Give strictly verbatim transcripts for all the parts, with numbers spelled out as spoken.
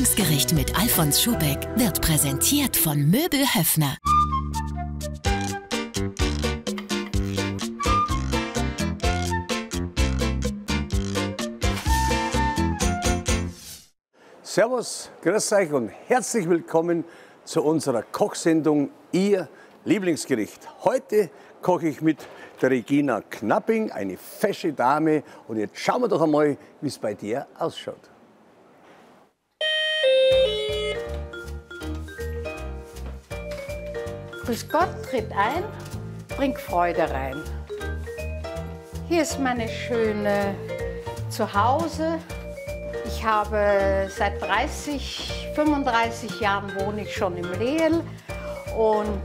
Lieblingsgericht mit Alfons Schuhbeck wird präsentiert von Möbel Höfner. Servus, grüß euch und herzlich willkommen zu unserer Kochsendung Ihr Lieblingsgericht. Heute koche ich mit der Regina Knappik, eine fesche Dame. Und jetzt schauen wir doch einmal, wie es bei dir ausschaut. Grüß Gott, tritt ein, bringt Freude rein. Hier ist meine schöne Zuhause. Ich habe seit dreißig, fünfunddreißig Jahren wohne ich schon im Lehel und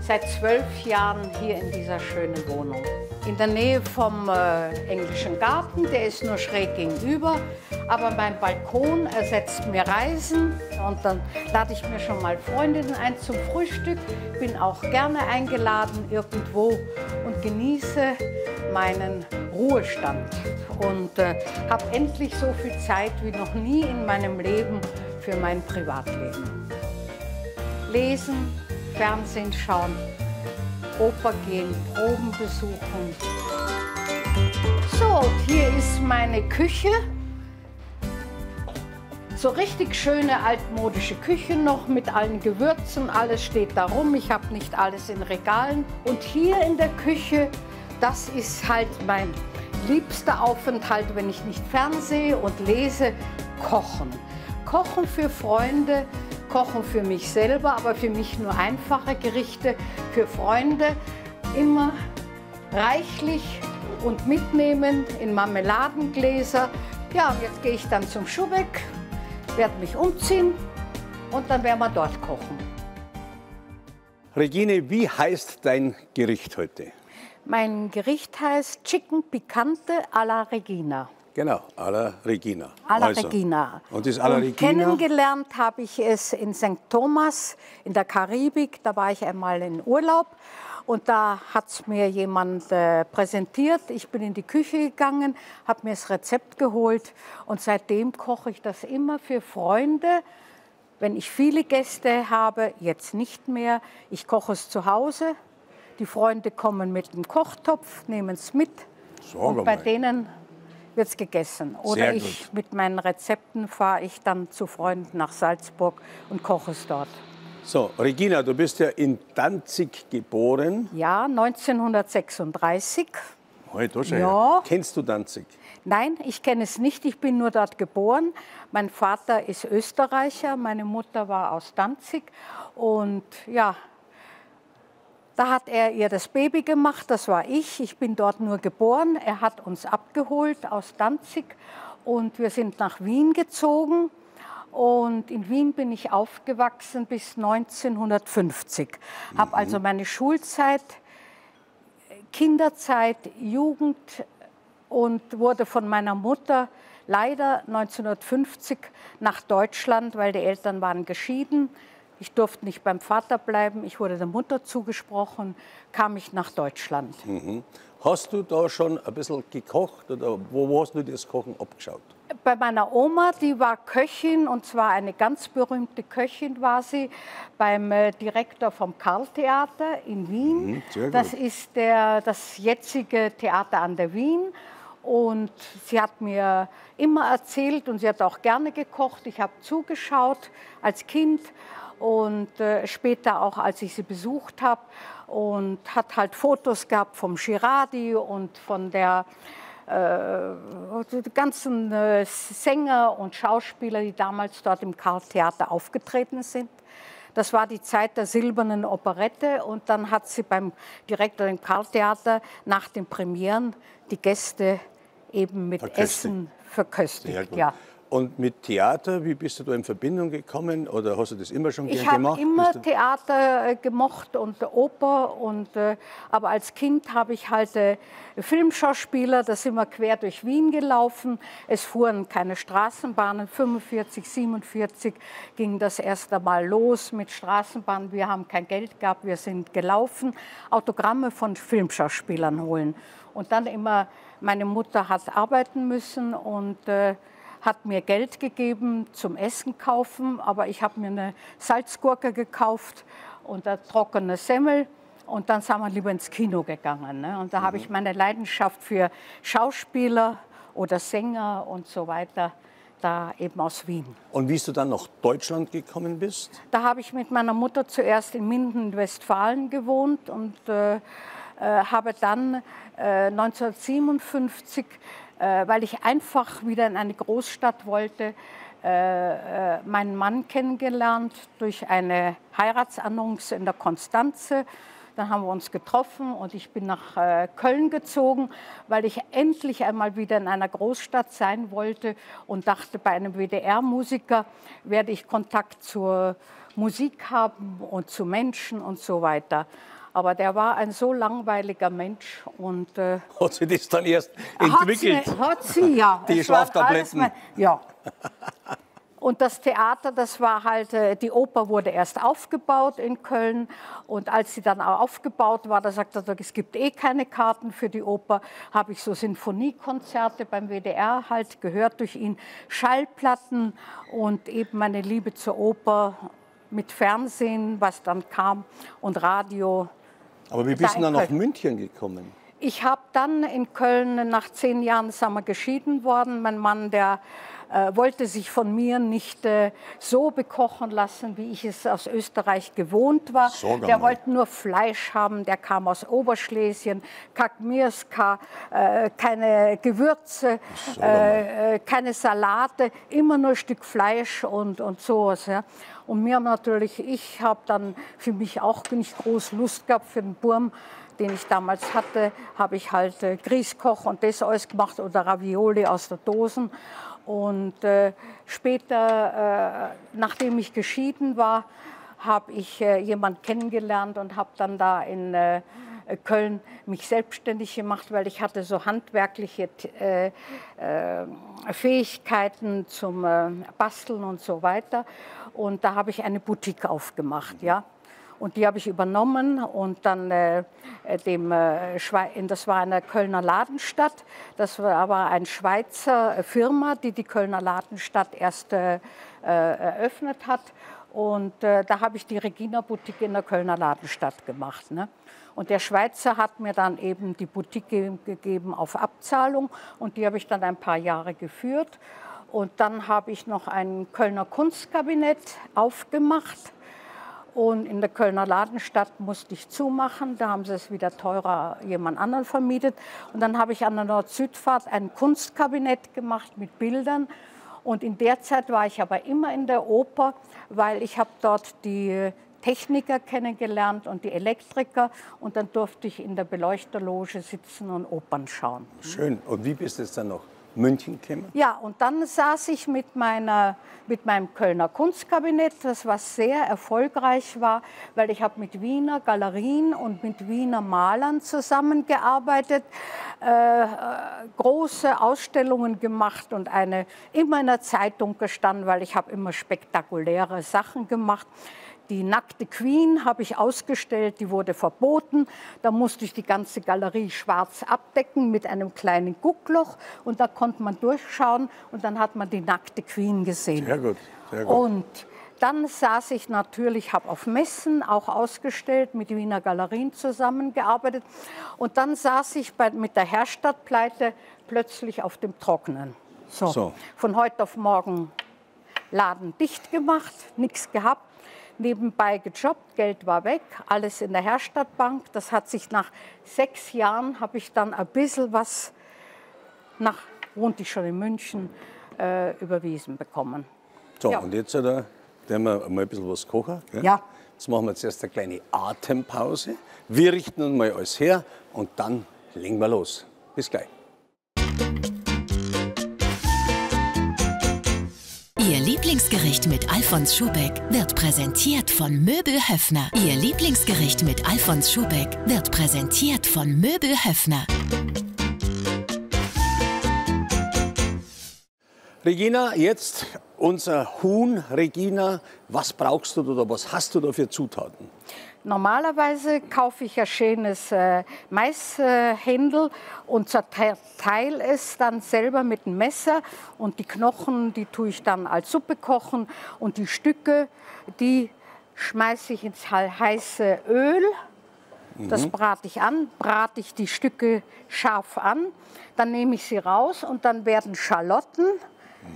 seit zwölf Jahren hier in dieser schönen Wohnung. In der Nähe vom äh, Englischen Garten, der ist nur schräg gegenüber, aber mein Balkon ersetzt mir Reisen und dann lade ich mir schon mal Freundinnen ein zum Frühstück, bin auch gerne eingeladen irgendwo und genieße meinen Ruhestand und äh, habe endlich so viel Zeit wie noch nie in meinem Leben für mein Privatleben. Lesen, Fernsehen schauen, Oper gehen, Proben besuchen. So, hier ist meine Küche. So richtig schöne altmodische Küche noch mit allen Gewürzen. Alles steht da rum. Ich habe nicht alles in Regalen. Und hier in der Küche, das ist halt mein liebster Aufenthalt, wenn ich nicht fernsehe und lese, kochen. Kochen für Freunde, kochen für mich selber, aber für mich nur einfache Gerichte, für Freunde immer reichlich und mitnehmen in Marmeladengläser. Ja, und jetzt gehe ich dann zum Schuhbeck, werde mich umziehen und dann werden wir dort kochen. Regine, wie heißt dein Gericht heute? Mein Gericht heißt Chicken Picante à la Regina. Genau, à la Regina. À la also. Regina. Und das à la Regina? Kennengelernt habe ich es in Sankt Thomas in der Karibik. Da war ich einmal in Urlaub und da hat es mir jemand äh, präsentiert. Ich bin in die Küche gegangen, habe mir das Rezept geholt und seitdem koche ich das immer für Freunde. Wenn ich viele Gäste habe, jetzt nicht mehr, ich koche es zu Hause. Die Freunde kommen mit dem Kochtopf, nehmen es mit und bei denen wird es gegessen. Oder ich mit meinen Rezepten fahre ich dann zu Freunden nach Salzburg und koche es dort. So, Regina, du bist ja in Danzig geboren. Ja, neunzehnhundertsechsunddreißig. Ja. Kennst du Danzig? Nein, ich kenne es nicht. Ich bin nur dort geboren. Mein Vater ist Österreicher, meine Mutter war aus Danzig und ja, da hat er ihr das Baby gemacht, das war ich. Ich bin dort nur geboren. Er hat uns abgeholt aus Danzig und wir sind nach Wien gezogen. Und in Wien bin ich aufgewachsen bis neunzehnhundertfünfzig. Mhm. Habe also meine Schulzeit, Kinderzeit, Jugend und wurde von meiner Mutter leider neunzehnhundertfünfzig nach Deutschland, weil die Eltern waren geschieden. Ich durfte nicht beim Vater bleiben, ich wurde der Mutter zugesprochen, kam ich nach Deutschland. Mhm. Hast du da schon ein bisschen gekocht oder wo hast du dir das Kochen abgeschaut? Bei meiner Oma, die war Köchin und zwar eine ganz berühmte Köchin war sie, beim äh, Direktor vom Karltheater in Wien. Mhm, sehr gut. Das ist der, das jetzige Theater an der Wien. Und sie hat mir immer erzählt und sie hat auch gerne gekocht. Ich habe zugeschaut als Kind. Und äh, später auch, als ich sie besucht habe, und hat halt Fotos gehabt vom Girardi und von der äh, ganzen äh, Sänger und Schauspieler, die damals dort im Karltheater aufgetreten sind. Das war die Zeit der silbernen Operette und dann hat sie beim Direktor im Karltheater nach den Premieren die Gäste eben mit verköstigt. Essen verköstigt. Ja. Und mit Theater, wie bist du da in Verbindung gekommen oder hast du das immer schon gern gemacht? Ich habe immer Theater äh, gemocht und Oper, und, äh, aber als Kind habe ich halt äh, Filmschauspieler, da sind wir quer durch Wien gelaufen. Es fuhren keine Straßenbahnen, fünfundvierzig, siebenundvierzig ging das erst einmal los mit Straßenbahnen. Wir haben kein Geld gehabt, wir sind gelaufen, Autogramme von Filmschauspielern holen. Und dann immer, meine Mutter hat arbeiten müssen und... Äh, hat mir Geld gegeben zum Essen kaufen, aber ich habe mir eine Salzgurke gekauft und eine trockene Semmel. Und dann sind wir lieber ins Kino gegangen. Ne? Und da mhm. habe ich meine Leidenschaft für Schauspieler oder Sänger und so weiter, da eben aus Wien. Und wie du dann nach Deutschland gekommen bist? Da habe ich mit meiner Mutter zuerst in Minden, Westfalen gewohnt und äh, äh, habe dann äh, neunzehnhundertsiebenundfünfzig, äh, weil ich einfach wieder in eine Großstadt wollte, äh, äh, meinen Mann kennengelernt durch eine Heiratsannonce in der Konstanze. Dann haben wir uns getroffen und ich bin nach äh, Köln gezogen, weil ich endlich einmal wieder in einer Großstadt sein wollte und dachte, bei einem W D R-Musiker werde ich Kontakt zur Musik haben und zu Menschen und so weiter. Aber der war ein so langweiliger Mensch. Und, äh, hat sie das dann erst entwickelt? Hat sie, hat sie ja. Die Schlaftabletten. Ja. Und das Theater, das war halt, die Oper wurde erst aufgebaut in Köln. Und als sie dann auch aufgebaut war, da sagte er, es gibt eh keine Karten für die Oper. Habe ich so Sinfoniekonzerte beim W D R halt gehört durch ihn, Schallplatten und eben meine Liebe zur Oper mit Fernsehen, was dann kam und Radio. Aber wie bist du dann nach München gekommen? Ich habe dann in Köln, nach zehn Jahren sind wir geschieden worden. Mein Mann, der äh, wollte sich von mir nicht äh, so bekochen lassen, wie ich es aus Österreich gewohnt war. Sorge der mal. Wollte nur Fleisch haben, der kam aus Oberschlesien, Kakmirska, äh, keine Gewürze, äh, keine Salate, immer nur ein Stück Fleisch und, und sowas. Ja. Und mir natürlich, ich habe dann für mich auch nicht groß Lust gehabt für den Burm, den ich damals hatte, habe ich halt äh, Grießkoch und das alles gemacht oder Ravioli aus der Dosen. Und äh, später, äh, nachdem ich geschieden war, habe ich äh, jemanden kennengelernt und habe dann da in äh, Köln mich selbstständig gemacht, weil ich hatte so handwerkliche äh, äh, Fähigkeiten zum äh, Basteln und so weiter. Und da habe ich eine Boutique aufgemacht, ja. Und die habe ich übernommen und dann äh, dem, äh, das war eine Kölner Ladenstadt. Das war aber eine Schweizer Firma, die die Kölner Ladenstadt erst äh, eröffnet hat. Und äh, da habe ich die Regina Boutique in der Kölner Ladenstadt gemacht. Ne? Und der Schweizer hat mir dann eben die Boutique ge gegeben auf Abzahlung. Und die habe ich dann ein paar Jahre geführt. Und dann habe ich noch ein Kölner Kunstkabinett aufgemacht. Und in der Kölner Ladenstadt musste ich zumachen. Da haben sie es wieder teurer jemand anderen vermietet. Und dann habe ich an der Nord-Süd-Fahrt ein Kunstkabinett gemacht mit Bildern. Und in der Zeit war ich aber immer in der Oper, weil ich habe dort die Techniker kennengelernt und die Elektriker. Und dann durfte ich in der Beleuchterloge sitzen und Opern schauen. Schön. Und wie bist du jetzt dann noch? München käme? Ja, und dann saß ich mit, meiner, mit meinem Kölner Kunstkabinett, das was sehr erfolgreich war, weil ich habe mit Wiener Galerien und mit Wiener Malern zusammengearbeitet, äh, große Ausstellungen gemacht und eine, immer in der Zeitung gestanden, weil ich habe immer spektakuläre Sachen gemacht. Die nackte Queen habe ich ausgestellt, die wurde verboten. Da musste ich die ganze Galerie schwarz abdecken mit einem kleinen Guckloch. Und da konnte man durchschauen und dann hat man die nackte Queen gesehen. Sehr gut, sehr gut. Und dann saß ich natürlich, habe auf Messen auch ausgestellt, mit Wiener Galerien zusammengearbeitet. Und dann saß ich bei, mit der Herstattpleite plötzlich auf dem Trockenen. So, so. Von heute auf morgen Laden dicht gemacht, nichts gehabt. Nebenbei gejobbt, Geld war weg, alles in der Herstattbank. Das hat sich nach sechs Jahren, habe ich dann ein bisschen was, nach, wohnte ich schon in München, äh, überwiesen bekommen. So, ja. Und jetzt werden wir mal ein bisschen was kochen. Gell? Ja. Jetzt machen wir zuerst eine kleine Atempause. Wir richten uns mal alles her und dann legen wir los. Bis gleich. Ihr Lieblingsgericht mit Alfons Schuhbeck wird präsentiert von Möbel Höfner. Ihr Lieblingsgericht mit Alfons Schuhbeck wird präsentiert von Möbel Höfner. Regina, jetzt unser Huhn. Regina, was brauchst du oder was hast du da für Zutaten? Normalerweise kaufe ich ein schönes äh, Maishändel äh, und zerteile es dann selber mit dem Messer. Und die Knochen, die tue ich dann als Suppe kochen. Und die Stücke, die schmeiße ich ins heiße Öl. Mhm. Das brate ich an, brate ich die Stücke scharf an. Dann nehme ich sie raus und dann werden Schalotten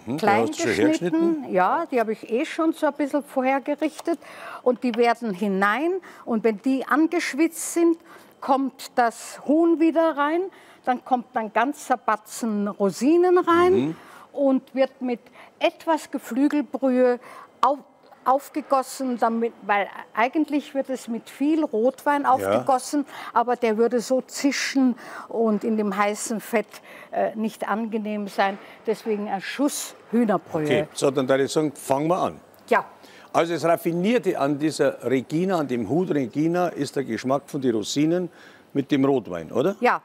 mhm. klein geschnitten. Ja, die habe ich eh schon so ein bisschen vorher gerichtet. Und die werden hinein. Und wenn die angeschwitzt sind, kommt das Huhn wieder rein. Dann kommt ein ganzer Batzen Rosinen rein mhm. und wird mit etwas Geflügelbrühe auf aufgegossen, damit, weil eigentlich wird es mit viel Rotwein aufgegossen, ja. aber der würde so zischen und in dem heißen Fett äh, nicht angenehm sein. Deswegen ein Schuss Hühnerbrühe. Okay, so, dann würde ich sagen, fangen wir an. Ja. Also das Raffinierte an dieser Regina, an dem Huhn Regina, ist der Geschmack von den Rosinen mit dem Rotwein, oder? Ja.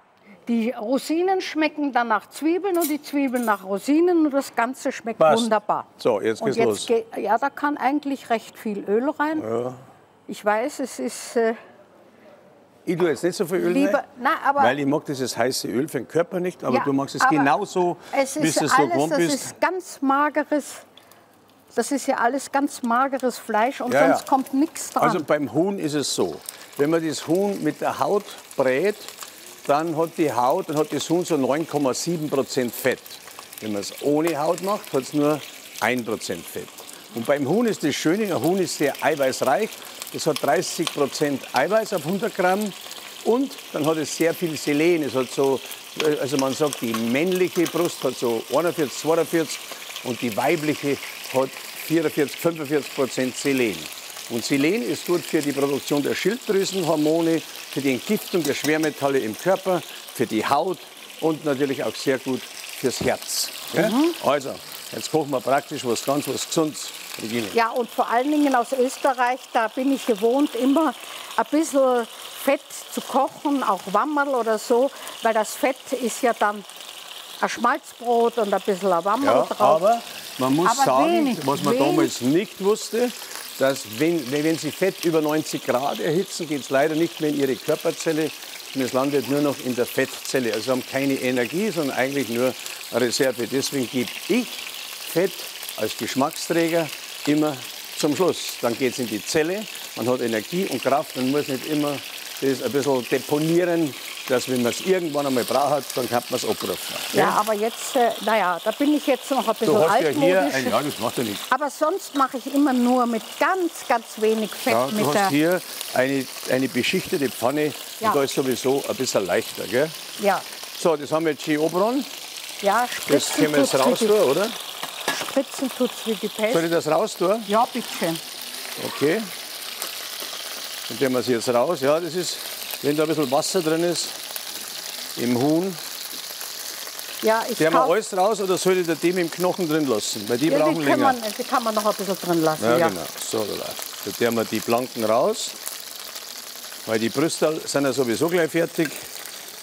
Die Rosinen schmecken dann nach Zwiebeln und die Zwiebeln nach Rosinen und das Ganze schmeckt Passt. wunderbar. So, jetzt geht's los. Ja, da kann eigentlich recht viel Öl rein. Ja. Ich weiß, es ist... Äh, ich tue jetzt nicht so viel Öl lieber, rein, nein, aber, weil ich mag dieses heiße Öl für den Körper nicht, aber ja, du magst es genauso, es ist bis du es so gewohnt bist. Es ist ganz mageres, das ist ja alles ganz mageres Fleisch und ja, sonst ja. kommt nichts dran. Also beim Huhn ist es so, wenn man das Huhn mit der Haut brät, dann hat die Haut, dann hat das Huhn so neun Komma sieben Prozent Fett. Wenn man es ohne Haut macht, hat es nur ein Prozent Fett. Und beim Huhn ist das Schöne, ein Huhn ist sehr eiweißreich. Es hat dreißig Prozent Eiweiß auf hundert Gramm. Und dann hat es sehr viel Selen. Es hat so, also man sagt, die männliche Brust hat so einundvierzig, zweiundvierzig und die weibliche hat vierundvierzig, fünfundvierzig Prozent Selen. Und Selen ist gut für die Produktion der Schilddrüsenhormone, für die Entgiftung der Schwermetalle im Körper, für die Haut und natürlich auch sehr gut fürs Herz. Ja? Mhm. Also, jetzt kochen wir praktisch was ganz was Gesundes. Regina. Ja, und vor allen Dingen aus Österreich, da bin ich gewohnt, immer ein bisschen Fett zu kochen, auch Wammerl oder so, weil das Fett ist ja dann ein Schmalzbrot und ein bisschen ein Wammerl ja, drauf. Aber man muss aber sagen, wenig, was man wenig. damals nicht wusste, dass wenn, wenn Sie Fett über neunzig Grad erhitzen, geht es leider nicht mehr in Ihre Körperzelle. Und es landet nur noch in der Fettzelle. Also Sie haben keine Energie, sondern eigentlich nur eine Reserve. Deswegen gebe ich Fett als Geschmacksträger immer zum Schluss. Dann geht es in die Zelle, man hat Energie und Kraft. Man muss nicht immer das ein bisschen deponieren, dass wenn man es irgendwann einmal braucht, dann kann man es abrufen. Ja, ja, aber jetzt, äh, naja, da bin ich jetzt noch ein bisschen altmodisch. Du hast ja hier ein, ja, das macht ja nichts. Aber sonst mache ich immer nur mit ganz, ganz wenig Fett. Ja, du mit hast hier eine, eine beschichtete Pfanne, ja. und da ist sowieso ein bisschen leichter, gell? Ja. So, das haben wir jetzt hier oben. Ja, spritzen. Das können wir jetzt raus tun, oder? Spritzen tut es wie die Pest. Soll ich das raus tun? Ja, bitte. Okay. Dann nehmen wir es jetzt raus. Ja, das ist... Wenn da ein bisschen Wasser drin ist, im Huhn, ja, ich der man alles raus oder sollte der dem im Knochen drin lassen? Weil die ja, brauchen die länger. Man, die kann man noch ein bisschen drin lassen. Ja, ja. Genau. So, da nehmen wir die Planken raus, weil die Brüste sind ja sowieso gleich fertig.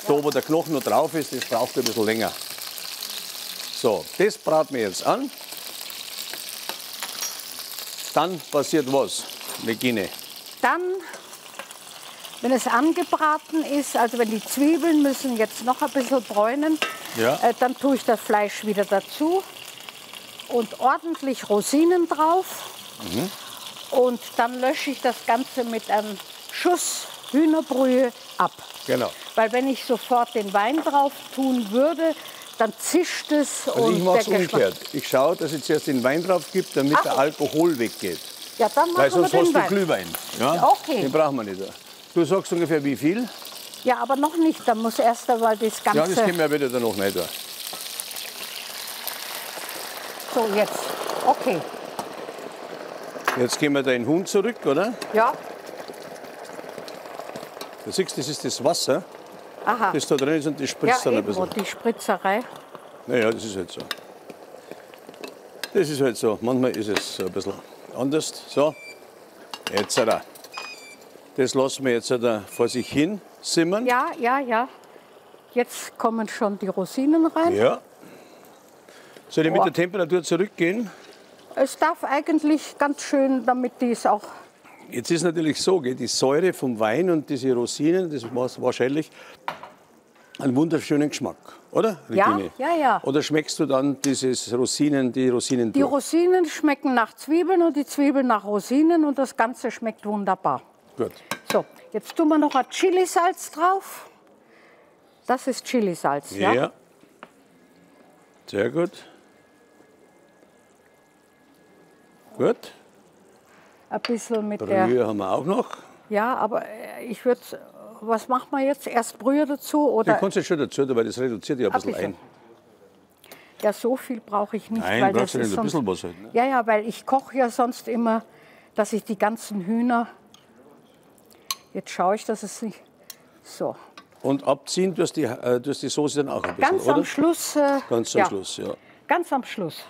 Ja. Da, wo der Knochen noch drauf ist, das braucht ein bisschen länger. So, das braten wir jetzt an. Dann passiert was, Regine? Dann... Wenn es angebraten ist, also wenn die Zwiebeln müssen jetzt noch ein bisschen bräunen, ja. äh, dann tue ich das Fleisch wieder dazu und ordentlich Rosinen drauf. Mhm. Und dann lösche ich das Ganze mit einem Schuss Hühnerbrühe ab. Genau. Weil wenn ich sofort den Wein drauf tun würde, dann zischt es. Also und ich mache es umgekehrt. Ich schaue, dass ich zuerst den Wein drauf gebe, damit Ach. der Alkohol weggeht. Ja, dann machen Weil sonst wir den hast du Glühwein. Ja? Okay. Den brauchen wir nicht. Du sagst ungefähr wie viel? Ja, aber noch nicht. Da muss erst einmal das Ganze... Ja, das können wir bitte dann noch nicht. So, jetzt. Okay. Jetzt gehen wir den Huhn zurück, oder? Ja. Du siehst, das ist das Wasser, Aha. das da drin ist und das spritzt ja, dann ein bisschen. Ja, die Spritzerei. Naja, das ist halt so. Das ist halt so. Manchmal ist es so ein bisschen anders. So, jetzt da. Das lassen wir jetzt da vor sich hin simmern. Ja, ja, ja. Jetzt kommen schon die Rosinen rein. Ja. Soll ich oh. mit der Temperatur zurückgehen? Es darf eigentlich ganz schön, damit die es auch Jetzt ist natürlich so, die Säure vom Wein und diese Rosinen, das macht wahrscheinlich einen wunderschönen Geschmack, oder, Regine? Ja, ja, ja. Oder schmeckst du dann dieses Rosinen, die Rosinen? Die Rosinen schmecken nach Zwiebeln und die Zwiebeln nach Rosinen und das Ganze schmeckt wunderbar. Gut. So, jetzt tun wir noch ein Chilisalz drauf. Das ist Chilisalz, ja? Ja. Sehr gut. Gut. Ein bisschen mit Brühe der... Brühe haben wir auch noch. Ja, aber ich würde... Was machen wir jetzt? Erst Brühe dazu? Oder? Du kannst es schon dazu, weil das reduziert ja ein bisschen ein. Ja, so viel brauche ich nicht. Nein, weil brauchst das du nicht ein bisschen was halt, ne? Ja, ja, weil ich koche ja sonst immer, dass ich die ganzen Hühner... Jetzt schaue ich, dass es nicht... So. Und abziehen tust die, äh, tust die Soße dann auch ein bisschen, ganz oder? Am Schluss, äh, ganz am ja. Schluss, ja. Ganz am Schluss.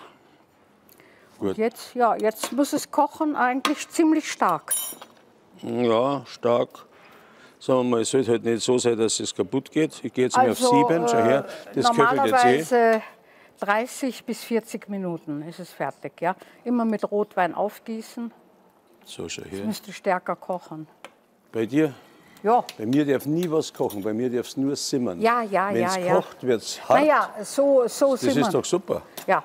Gut. Jetzt, ja, jetzt muss es kochen eigentlich ziemlich stark. Ja, stark. Sagen wir mal, es sollte halt nicht so sein, dass es kaputt geht. Ich gehe jetzt also, mal auf sieben, äh, schau her. Das normalerweise jetzt eh. dreißig bis vierzig Minuten ist es fertig. Ja? Immer mit Rotwein aufgießen. So, schau her. Es müsste stärker kochen. Bei dir? Ja. Bei mir darf nie was kochen, bei mir darf es nur simmern. Ja, ja, Wenn's ja. Wenn es kocht, ja. wird es hart. Na ja, so, so das simmern. Das ist doch super. Ja.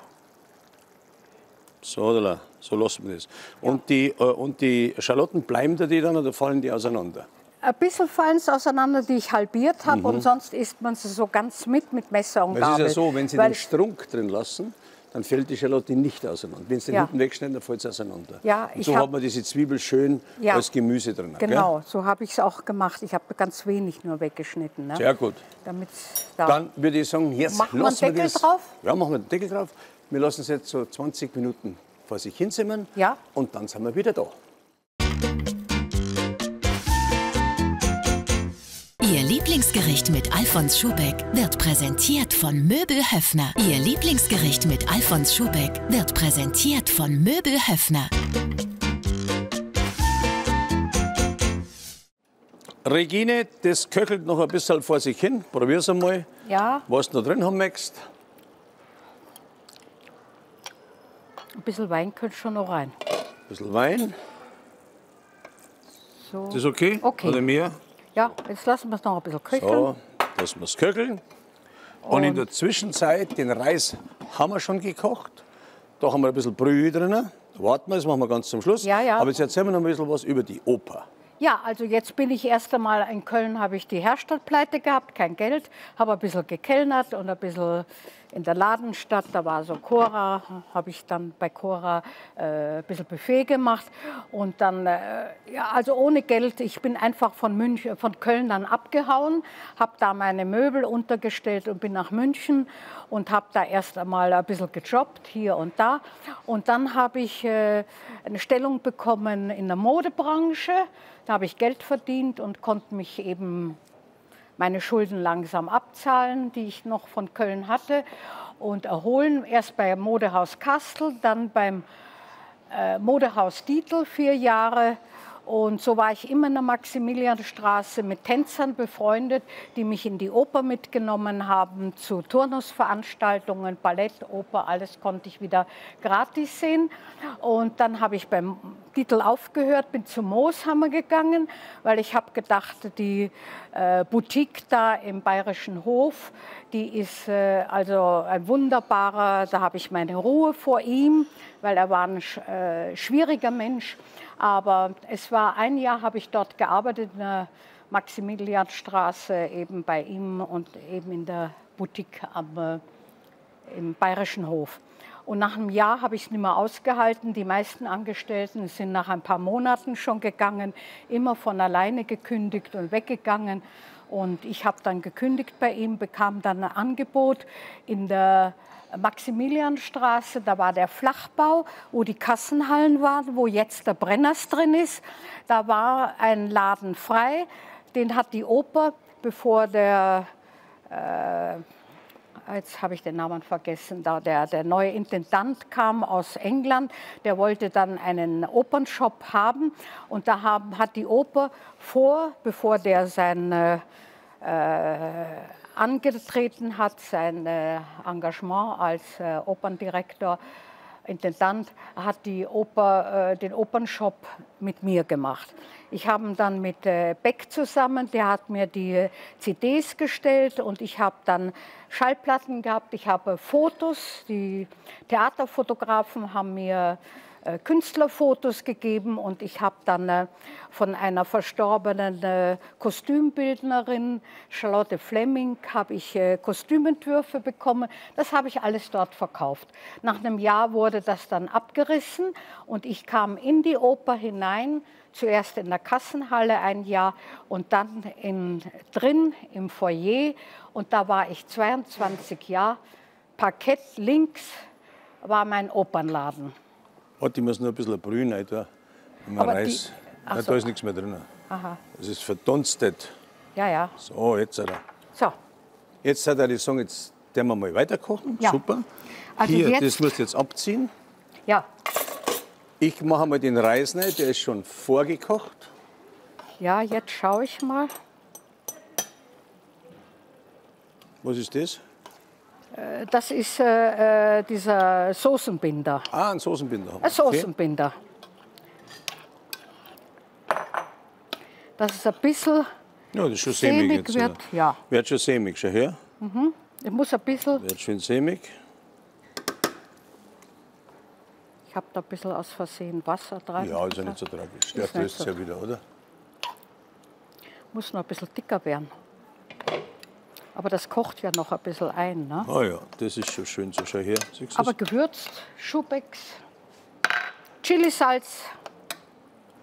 So, oder? So lassen wir das. Ja. Und, die, äh, und die Schalotten, bleiben da die dann oder fallen die auseinander? Ein bisschen fallen sie auseinander, die ich halbiert habe. Mhm. Und sonst isst man sie so ganz mit, mit Messer und Gabel. Es ist ja so, wenn Sie Weil den Strunk drin lassen, dann fällt die Schalotte nicht auseinander. Wenn Sie den ja. hinten wegschneiden, dann fällt es auseinander. Ja, ich und so hab... hat man diese Zwiebel schön ja. als Gemüse drin. Genau, gell? So habe ich es auch gemacht. Ich habe ganz wenig nur weggeschnitten. Ne? Sehr gut. Da dann würde ich sagen, jetzt machen wir den Deckel das... drauf. Ja, machen wir den Deckel drauf. Wir lassen es jetzt so zwanzig Minuten vor sich hinzimmern. Ja. Und dann sind wir wieder da. Ihr Lieblingsgericht mit Alfons Schuhbeck wird präsentiert von Möbel Höfner. Ihr Lieblingsgericht mit Alfons Schuhbeck wird präsentiert von Möbel Höfner. Regine, das köchelt noch ein bisschen vor sich hin. Probier's einmal, ja. was du noch drin haben möchtest. Ein bisschen Wein könnte schon noch rein. Ein bisschen Wein. So. Das ist okay? Okay. Oder mehr? Ja, jetzt lassen wir es noch ein bisschen köcheln. So, lassen wir es köcheln. Und, Und in der Zwischenzeit, den Reis haben wir schon gekocht. Da haben wir ein bisschen Brühe drin. Warten wir, das machen wir ganz zum Schluss. Ja, ja. Aber jetzt erzählen wir noch ein bisschen was über die Oper. Ja, also jetzt bin ich erst einmal in Köln, habe ich die Herstattpleite gehabt, kein Geld. Habe ein bisschen gekellnert und ein bisschen in der Ladenstadt, da war so Cora, habe ich dann bei Cora äh, ein bisschen Buffet gemacht. Und dann, äh, ja, also ohne Geld, ich bin einfach von, München, von Köln dann abgehauen, habe da meine Möbel untergestellt und bin nach München und habe da erst einmal ein bisschen gejobbt, hier und da. Und dann habe ich äh, eine Stellung bekommen in der Modebranche. Da habe ich Geld verdient und konnte mich eben meine Schulden langsam abzahlen, die ich noch von Köln hatte, und erholen. Erst beim Modehaus Kastel, dann beim äh, Modehaus Dietl vier Jahre. Und so war ich immer in der Maximilianstraße mit Tänzern befreundet, die mich in die Oper mitgenommen haben, zu Turnusveranstaltungen, Ballett, Oper, alles konnte ich wieder gratis sehen. Und dann habe ich beim Titel aufgehört, bin zum Mooshammer gegangen, weil ich habe gedacht, die äh, Boutique da im Bayerischen Hof, die ist äh, also ein wunderbarer, da habe ich meine Ruhe vor ihm, weil er war ein äh, schwieriger Mensch. Aber es war ein Jahr, habe ich dort gearbeitet, in der Maximilianstraße, eben bei ihm und eben in der Boutique am, äh, im Bayerischen Hof. Und nach einem Jahr habe ich es nicht mehr ausgehalten. Die meisten Angestellten sind nach ein paar Monaten schon gegangen, immer von alleine gekündigt und weggegangen. Und ich habe dann gekündigt bei ihm, bekam dann ein Angebot in der Maximilianstraße, da war der Flachbau, wo die Kassenhallen waren, wo jetzt der Brenners drin ist. Da war ein Laden frei, den hat die Oper, bevor der, äh, jetzt habe ich den Namen vergessen, da der, der neue Intendant kam aus England, der wollte dann einen Opernshop haben und da haben, hat die Oper vor, bevor der sein äh, angetreten hat, sein Engagement als äh, Operndirektor, Intendant hat die Oper, äh, den Opernshop mit mir gemacht. Ich habe dann mit äh, Beck zusammen, der hat mir die C Ds gestellt und ich habe dann Schallplatten gehabt, ich habe Fotos, die Theaterfotografen haben mir äh, Künstlerfotos gegeben und ich habe dann äh, von einer verstorbenen äh, Kostümbildnerin, Charlotte Fleming, habe ich äh, Kostümentwürfe bekommen. Das habe ich alles dort verkauft. Nach einem Jahr wurde das dann abgerissen und ich kam in die Oper hinein, zuerst in der Kassenhalle ein Jahr und dann in, drin im Foyer. Und da war ich zweiundzwanzig Jahre. Parkett links war mein Opernladen. Oh, die müssen noch ein bisschen brühen, etwa. Wenn man reißt. Ja, da ist nichts mehr drin. Aha. Es ist verdunstet. Ja, ja. So, jetzt hat er. So. Jetzt hat er die Song, jetzt können wir mal weiterkochen. Ja. Super. Also hier, jetzt, das musst du jetzt abziehen. Ja. Ich mache mal den Reis rein, der ist schon vorgekocht. Ja, jetzt schaue ich mal. Was ist das? Das ist äh, dieser Soßenbinder. Ah, ein Soßenbinder. Ein Soßenbinder. Okay. Dass es ein bisschen ja, das ist schon sämig, sämig jetzt, wird. Ja. Wird schon sämig, schau her. Mhm. Ich muss ein bisschen. Wird schön sämig. Ich habe da ein bisschen aus Versehen Wasser dran. Ja, ist ja nicht so tragisch. Der löst es ja wieder, oder? Muss noch ein bisschen dicker werden. Aber das kocht ja noch ein bisschen ein, ne? Oh ja, das ist schon schön. So, schau her. Siehst aber gewürzt, Schuhbecks, Chilisalz.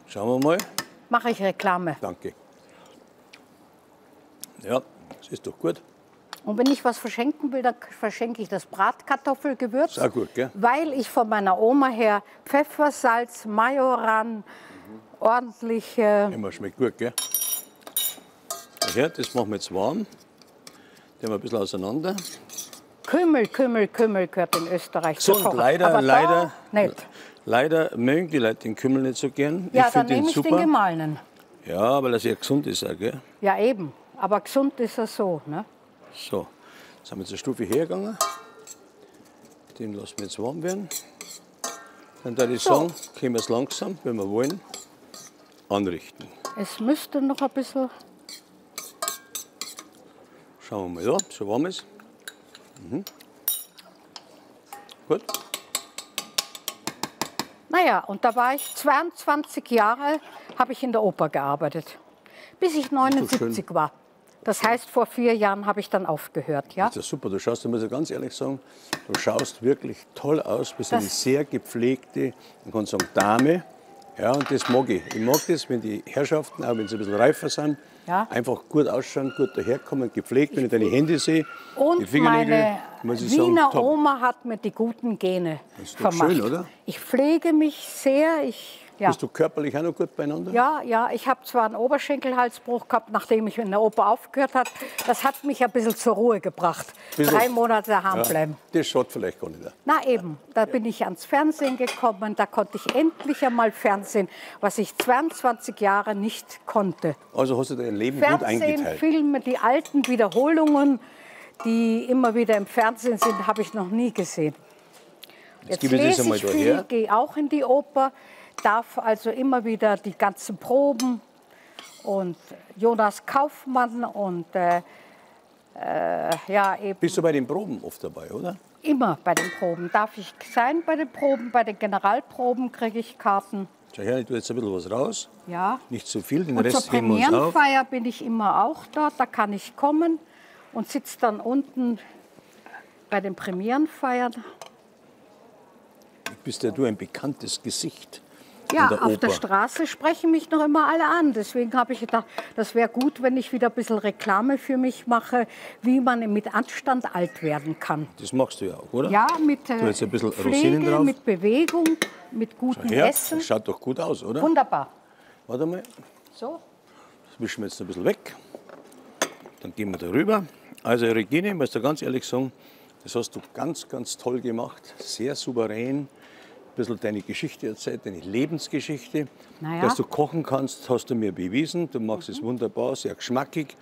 Schauen wir mal. Mache ich Reklame. Danke. Ja, das ist doch gut. Und wenn ich was verschenken will, dann verschenke ich das Bratkartoffelgewürz. Sehr gut, gell? Weil ich von meiner Oma her Pfeffer, Salz, Majoran, mhm. ordentlich. Äh Immer schmeckt gut, gell? Ja, das machen wir jetzt warm. Den wir ein bisschen auseinander. Kümmel, Kümmel, Kümmel gehört in Österreich. So, und leider, aber leider, nicht. Leider mögen die Leute den Kümmel nicht so gern. Ja, ich dann nehme ich super. Den gemahlenen. Ja, weil er sehr gesund ist, gell? Ja, eben. Aber gesund ist er so, ne? So, jetzt haben wir zur Stufe hergegangen. Den lassen wir jetzt warm werden. Dann würde ich sagen, können wir es langsam, wenn wir wollen, anrichten. Es müsste noch ein bisschen. Schauen wir mal, ja, so warm ist. Mhm. Gut. Naja, und da war ich zweiundzwanzig Jahre, habe ich in der Oper gearbeitet, bis ich neunundsiebzig war. Das heißt, vor vier Jahren habe ich dann aufgehört. Ja? Das ist ja super, du schaust, ich muss ja ganz ehrlich sagen, du schaust wirklich toll aus, du bist das eine sehr gepflegte, man kann sagen, Dame. Ja, und das mag ich. Ich mag das, wenn die Herrschaften, auch wenn sie ein bisschen reifer sind, ja. einfach gut ausschauen, gut daherkommen, gepflegt, wenn ich deine Hände sehe. Und die meine Wiener sagen, Oma hat mir die guten Gene das ist doch vermacht. Schön, oder? Ich pflege mich sehr. Ich Ja. Bist du körperlich auch noch gut beieinander? Ja, ja, ich habe zwar einen Oberschenkelhalsbruch gehabt, nachdem ich in der Oper aufgehört habe. Das hat mich ein bisschen zur Ruhe gebracht. Bisschen. Drei Monate daheim ja. bleiben. Das schaut vielleicht gar nicht. Na eben, da ja. bin ich ans Fernsehen gekommen. Da konnte ich endlich einmal Fernsehen, was ich zweiundzwanzig Jahre nicht konnte. Also hast du dein Leben Fernsehen, gut eingeteilt? Fernsehen, Filme, die alten Wiederholungen, die immer wieder im Fernsehen sind, habe ich noch nie gesehen. Jetzt, Jetzt lese das ich viel, gehe auch in die Oper. Darf also immer wieder die ganzen Proben und Jonas Kaufmann und äh, äh, ja eben. Bist du bei den Proben oft dabei, oder? Immer bei den Proben. Darf ich sein bei den Proben, bei den Generalproben kriege ich Karten. Schau her, ich tue jetzt ein bisschen was raus. Ja. Nicht zu viel, den und Rest heben wir uns auf. Zur Premierenfeier bin ich immer auch dort, da kann ich kommen und sitze dann unten bei den Premierenfeiern. Du bist ja du ein bekanntes Gesicht. Ja, der auf Oper. Der Straße sprechen mich noch immer alle an. Deswegen habe ich gedacht, das wäre gut, wenn ich wieder ein bisschen Reklame für mich mache, wie man mit Anstand alt werden kann. Das machst du ja auch, oder? Ja, mit äh, jetzt ein bisschen Pflege, Rosinen drauf. Mit Bewegung, mit gutem Schau her, Essen. Das schaut doch gut aus, oder? Wunderbar. Warte mal. So. Das wischen wir jetzt ein bisschen weg. Dann gehen wir da rüber. Also Regine, ich muss dir ganz ehrlich sagen, das hast du ganz, ganz toll gemacht. Sehr souverän. Ein bisschen deine Geschichte erzählt, deine Lebensgeschichte. Naja. Dass du kochen kannst, hast du mir bewiesen. Du machst mhm. es wunderbar, sehr geschmackig.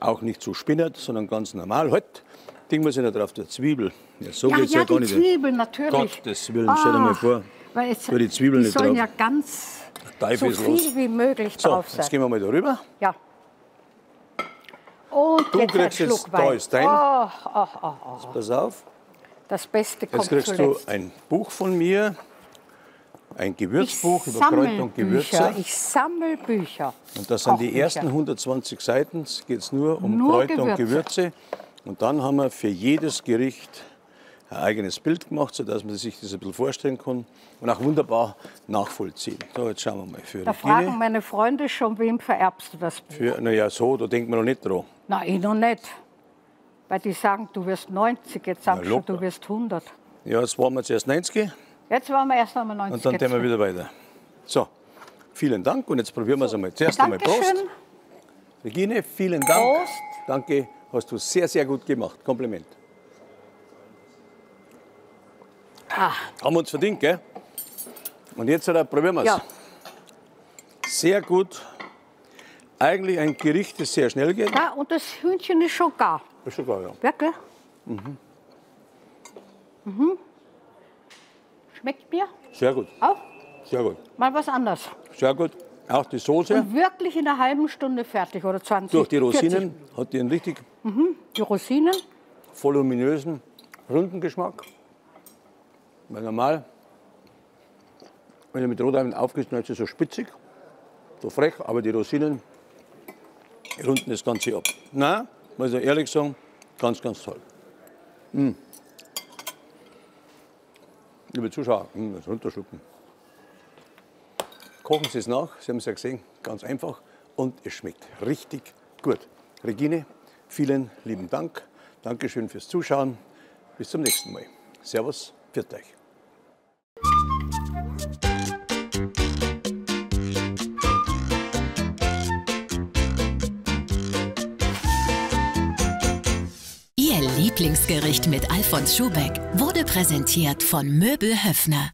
auch nicht so spinnert, sondern ganz normal. Halt, Ding muss ich nicht drauf, der Zwiebel. Ja, so ja, geht's ja, ja gar nicht. Ja, die Zwiebel, natürlich. Gottes Willen, stell dir mal vor, weil jetzt, die Zwiebeln die nicht sollen drauf. Ja ganz so viel los. Wie möglich so, drauf sein. Jetzt gehen wir mal da rüber. Ja. Und du jetzt kriegst jetzt, Schluck Wein. Da ist dein. Oh, oh, oh, oh. Jetzt pass auf. Das Beste kommt zuletzt. Jetzt kriegst du ein Buch von mir, ein Gewürzbuch über Kräuter und Gewürze. Ich sammle Bücher. Und das sind die ersten hundertzwanzig Seiten. Es geht nur um Kräuter und Gewürze. Und dann haben wir für jedes Gericht ein eigenes Bild gemacht, sodass man sich das ein bisschen vorstellen kann und auch wunderbar nachvollziehen. So, jetzt schauen wir mal. Für da Regine, fragen meine Freunde schon, wem vererbst du das Buch? Na ja, so, da denkt man noch nicht dran. Nein, ich noch nicht. Weil die sagen, du wirst neunzig, jetzt sagst du, du wirst hundert. Ja, jetzt waren wir zuerst neunzig. Jetzt waren wir erst einmal neunzig. Und dann gehen wir wieder weiter. So, vielen Dank und jetzt probieren wir es einmal. Zuerst einmal Prost. Regine, vielen Dank. Prost. Danke, hast du sehr, sehr gut gemacht. Kompliment. Ah. Haben wir uns verdient, gell? Und jetzt halt, probieren wir es. Ja. Sehr gut. Eigentlich ein Gericht, das sehr schnell geht. Ja, und das Hühnchen ist schon gar. Ist schon gar, ja. Wirklich? Mhm. Mhm. Schmeckt mir? Sehr gut. Auch? Sehr gut. Mal was anderes. Sehr gut. Auch die Soße. Und wirklich in einer halben Stunde fertig oder zwanzig. Durch die Rosinen vierzig. Hat die einen richtig mhm. die Rosinen. Voluminösen, runden Geschmack. Weil normal, wenn du mit Rotwein aufgeschnitten hast, ist es so spitzig, so frech, aber die Rosinen runden das Ganze ab. Nein, muss ich ehrlich sagen, ganz, ganz toll. Mmh. Liebe Zuschauer, das runterschlucken. Kochen Sie es nach, Sie haben es ja gesehen, ganz einfach und es schmeckt richtig gut. Regine, vielen lieben Dank. Dankeschön fürs Zuschauen. Bis zum nächsten Mal. Servus, pfiat euch. Ihr Lieblingsgericht mit Alfons Schuhbeck wurde präsentiert von Möbel Höfner.